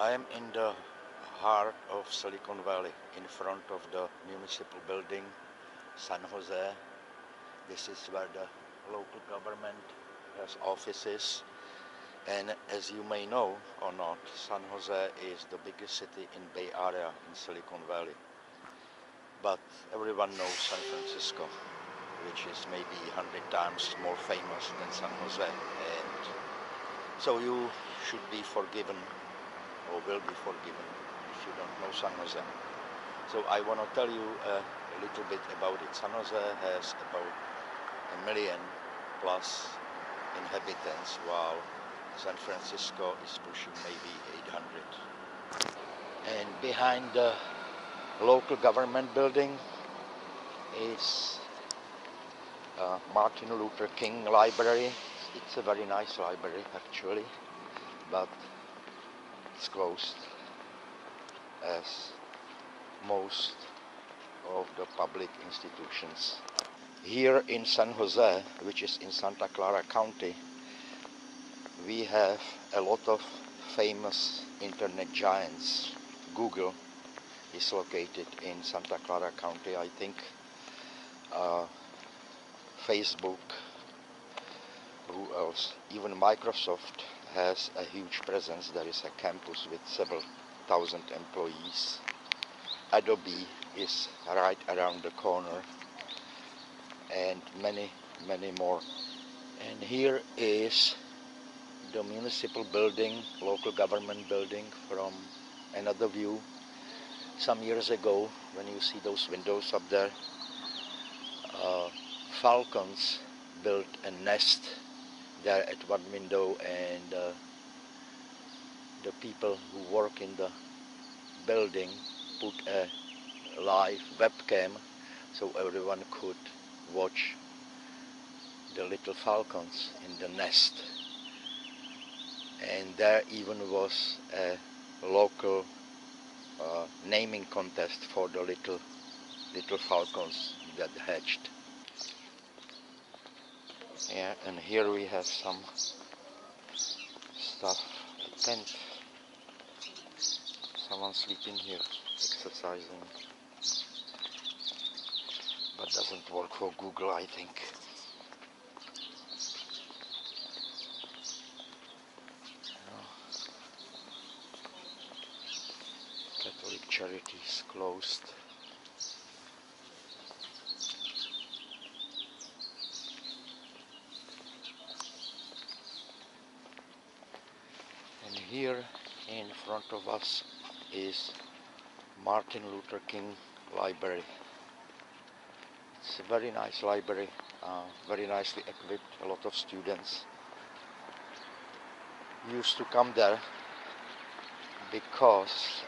I am in the heart of Silicon Valley, in front of the municipal building, San Jose. This is where the local government has offices. And as you may know or not, San Jose is the biggest city in Bay Area, in Silicon Valley. But everyone knows San Francisco, which is maybe 100 times more famous than San Jose. And so you should be forgiven, or will be forgiven, if you don't know San Jose. So I want to tell you a little bit about it. San Jose has about 1 million+ inhabitants, while San Francisco is pushing maybe 800. And behind the local government building is Martin Luther King Library. It's a very nice library actually, but it's closed as most of the public institutions. Here in San Jose, which is in Santa Clara County, we have a lot of famous internet giants. Google is located in Santa Clara County, I think. Facebook, who else? Even Microsoft has a huge presence. There is a campus with several thousand employees. Adobe is right around the corner, and many, many more. And here is the municipal building, local government building, from another view. Some years ago, when you see those windows up there, falcons built a nest there at one window, and the people who work in the building put a live webcam so everyone could watch the little falcons in the nest. And there even was a local naming contest for the little falcons that hatched. Yeah, and here we have some stuff, a tent, someone sleeping here, exercising, but doesn't work for Google, I think. Catholic Charities closed. And here in front of us is Martin Luther King Library. It's a very nice library, very nicely equipped, a lot of students used to come there because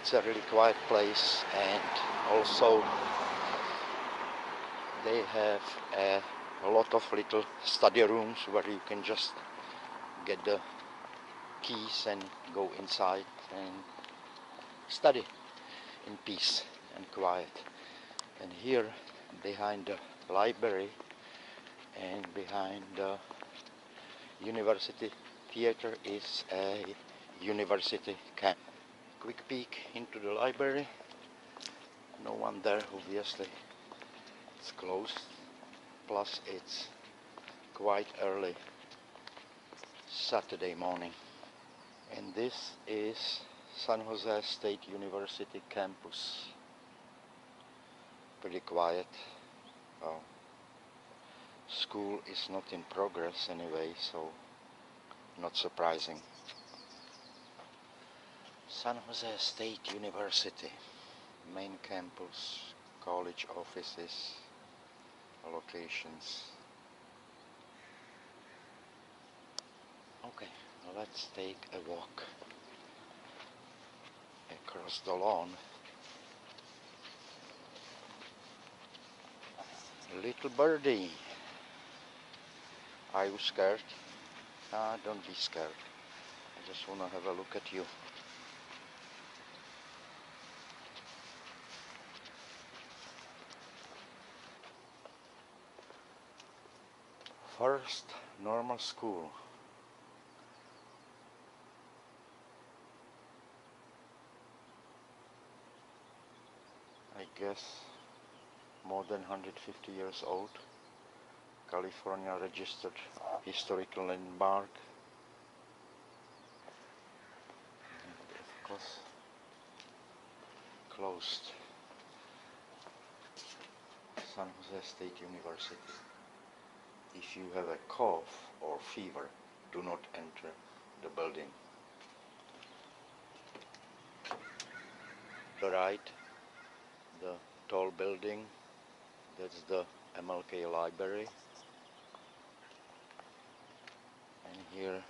it's a really quiet place, and also they have a lot of little study rooms where you can just get the keys and go inside and study in peace and quiet. And here behind the library and behind the university theater is a university camp. Quick peek into the library. No one there, obviously. It's closed. Plus it's quite early Saturday morning. And this is San Jose State University campus. Pretty quiet. School is not in progress anyway, so not surprising. San Jose State University, main campus, college offices, locations. Okay, let's take a walk across the lawn. Little birdie. Are you scared? Don't be scared. I just want to have a look at you. First normal school. guess, more than 150 years old. California Registered Historical Landmark. And of course, closed. San Jose State University. If you have a cough or fever, do not enter the building. The right, the tall building, that's the MLK library. And here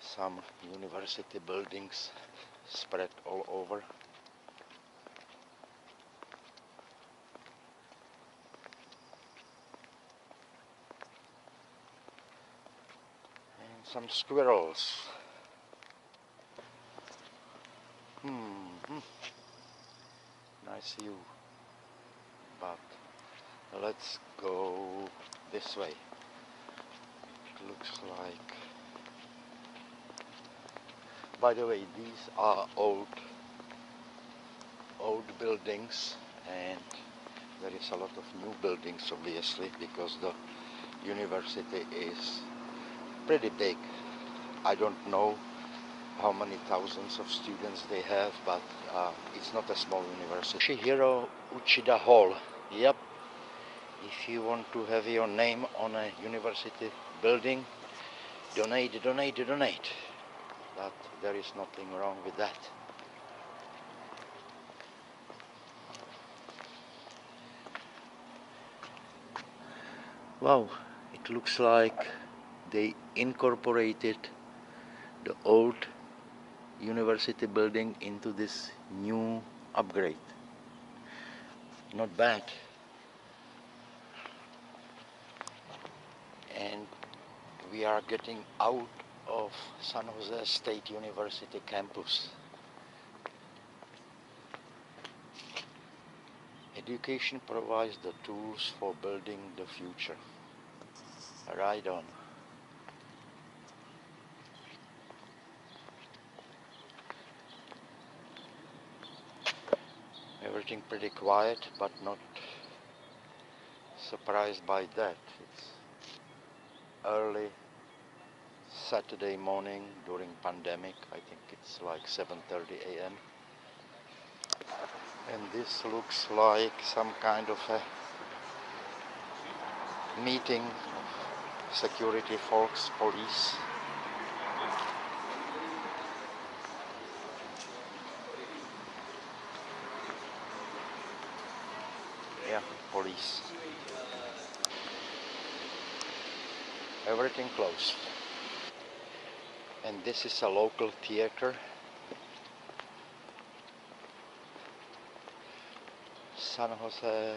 some university buildings spread all over. And some squirrels. Nice view, but let's go this way. It looks like, by the way, these are old buildings, and there is a lot of new buildings, obviously, because the university is pretty big. I don't know how many thousands of students they have, but it's not a small university. Shihiro Uchida Hall, yep. If you want to have your name on a university building, donate, donate, donate. But there is nothing wrong with that. Wow, it looks like they incorporated the old university building into this new upgrade. Not bad. And we are getting out of San Jose State University campus. Education provides the tools for building the future. Right on. Everything pretty quiet, but not surprised by that. It's early Saturday morning during pandemic. I think it's like 7:30 a.m. And this looks like some kind of a meeting of security folks, police. Police. Everything closed. And this is a local theater. San Jose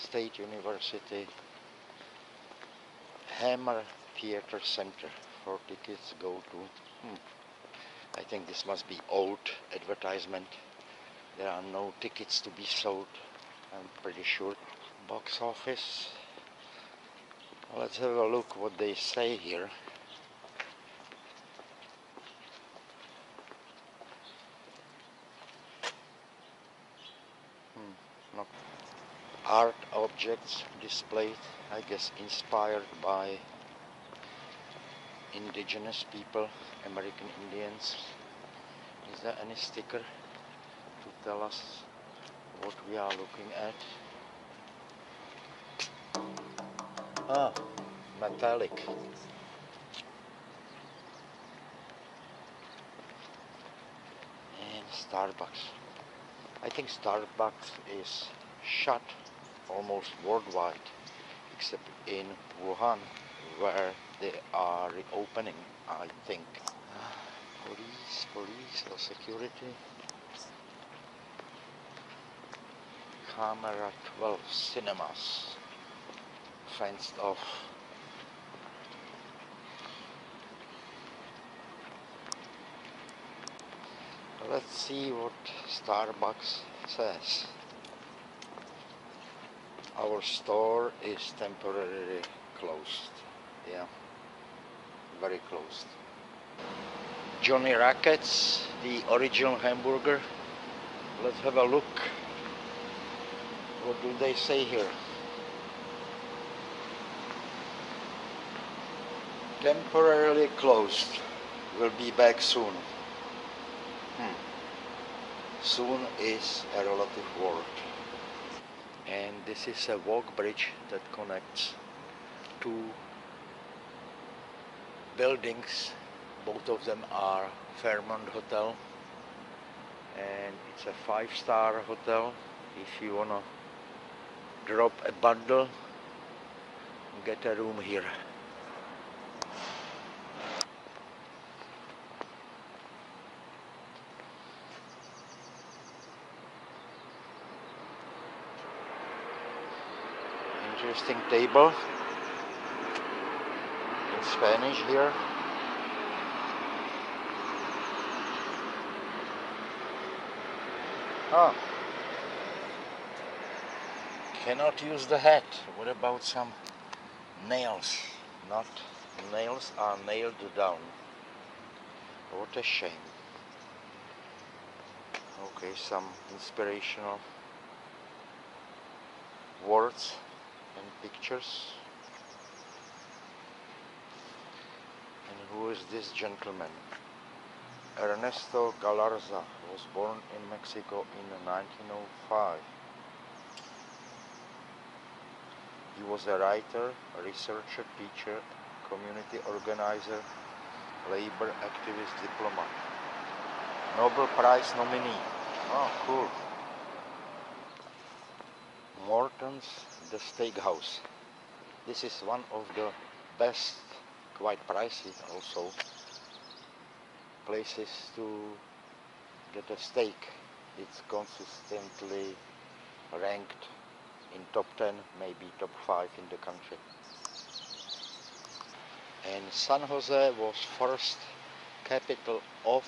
State University Hammer Theatre Center. For tickets go to... I think this must be old advertisement. There are no tickets to be sold, I'm pretty sure. Box office. Let's have a look what they say here. No. Art objects displayed, I guess inspired by indigenous people, American Indians. Is there any sticker to tell us what we are looking at? Ah, metallic. And Starbucks. I think Starbucks is shut almost worldwide, except in Wuhan, where they are reopening, I think. Police or security. Camera 12 cinemas, fenced off. Let's see what Starbucks says. Our store is temporarily closed. Yeah, very closed. Johnny Rockets, the original hamburger, Let's have a look. What do they say here? Temporarily closed. We'll be back soon. Soon is a relative word. And this is a walk bridge that connects two buildings. Both of them are Fairmont Hotel, and it's a 5-star hotel. If you wanna drop a bundle, get a room here. Interesting table in Spanish here. Oh, cannot use the hat. What about some nails? Not nails are nailed down. What a shame. Okay, some inspirational words and pictures. And who is this gentleman? Ernesto Galarza was born in Mexico in 1905. He was a writer, researcher, teacher, community organizer, labor activist, diplomat. Nobel Prize nominee. Oh, cool. Morton's The Steakhouse. This is one of the best, quite pricey also, places to get a steak. It's consistently ranked in top 10, maybe top 5 in the country. And San Jose was first capital of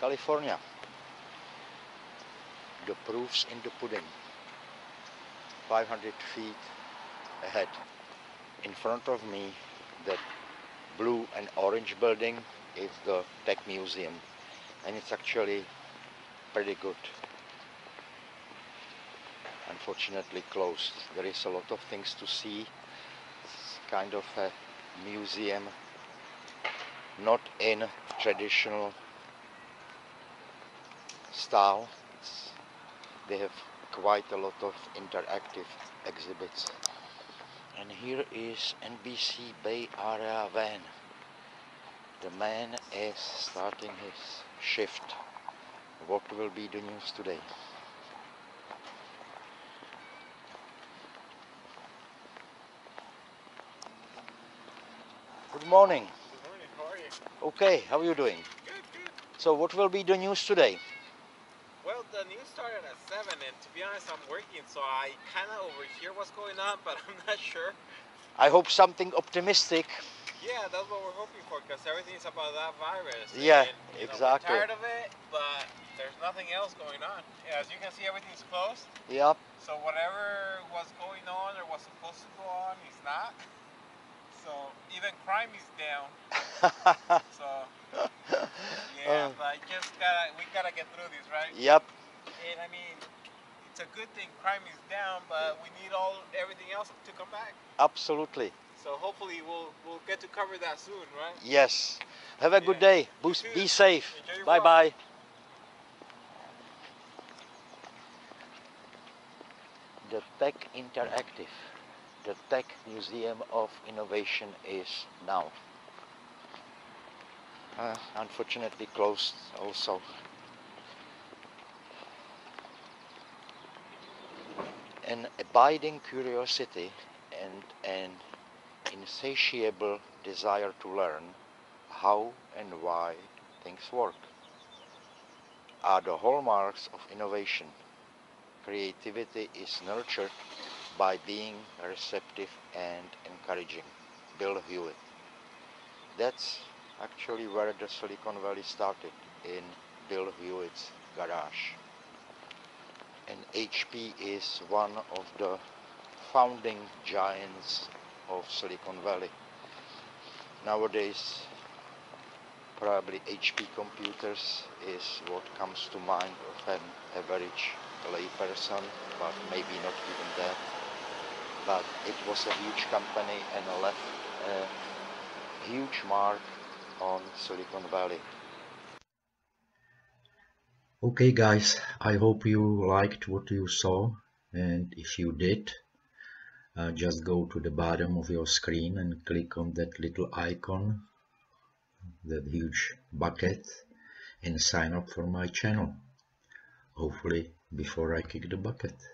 California. The proof's in the pudding. 500 feet ahead. In front of me, that blue and orange building is the Tech Museum, and it's actually pretty good. Unfortunately closed. There is a lot of things to see. It's kind of a museum, not in traditional style. They have quite a lot of interactive exhibits. And here is NBC Bay Area van. The man is starting his shift. What will be the news today? Good morning. Good morning, how are you? Okay, how are you doing? Good, good. So what will be the news today? Well, the news started at 7 and to be honest, I'm working, so I kind of overhear what's going on, but I'm not sure. I hope something optimistic. Yeah, that's what we're hoping for, because everything is about that virus. Yeah, and, exactly. We're tired of it, but there's nothing else going on. Yeah, as you can see, everything's closed. Yep. So whatever was going on or was supposed to go on is not. So even crime is down. So yeah, but we gotta get through this, right? Yep. And I mean, it's a good thing crime is down, but we need everything else to come back. Absolutely. So hopefully we'll get to cover that soon, right? Yes. Have a good day. Be safe. Bye-bye. The Tech Interactive, the Tech Museum of Innovation is now. Unfortunately closed also. An abiding curiosity and an insatiable desire to learn how and why things work are the hallmarks of innovation. Creativity is nurtured by being receptive and encouraging. Bill Hewlett. That's actually where the Silicon Valley started, in Bill Hewitt's garage. And HP is one of the founding giants of Silicon Valley. Nowadays probably HP computers is what comes to mind of an average layperson, but maybe not even that. But it was a huge company and left a huge mark on Silicon Valley. Okay guys, I hope you liked what you saw, and if you did, just go to the bottom of your screen and click on that little icon, that huge bucket, and sign up for my channel, hopefully before I kick the bucket.